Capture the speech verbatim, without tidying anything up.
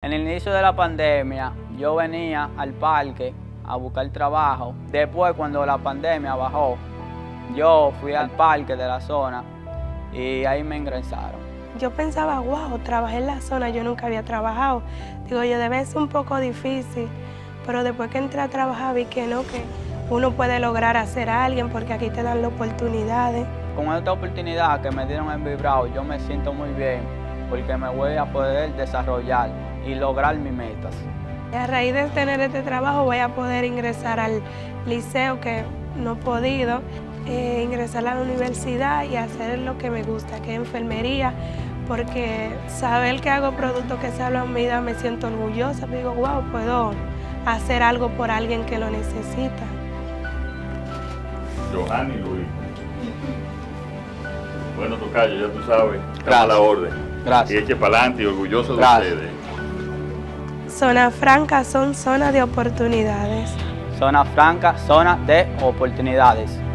En el inicio de la pandemia, yo venía al parque a buscar trabajo. Después, cuando la pandemia bajó, yo fui al parque de la zona y ahí me ingresaron. Yo pensaba, wow, trabajé en la zona, yo nunca había trabajado. Digo, yo debe ser un poco difícil, pero después que entré a trabajar vi que no, que uno puede lograr hacer a alguien porque aquí te dan las oportunidades. Con esta oportunidad que me dieron en Vibrao, yo me siento muy bien porque me voy a poder desarrollar y lograr mis metas. A raíz de tener este trabajo voy a poder ingresar al liceo que no he podido, eh, ingresar a la universidad y hacer lo que me gusta, que es enfermería, porque saber que hago productos que salvan vida me siento orgullosa, me digo, wow, puedo hacer algo por alguien que lo necesita. Johanny Luis. Bueno, tocayo, ya tú sabes, toma la orden. Gracias. Y eche para adelante y orgulloso de ustedes. Zona franca son zona de oportunidades. Zona franca, zona de oportunidades.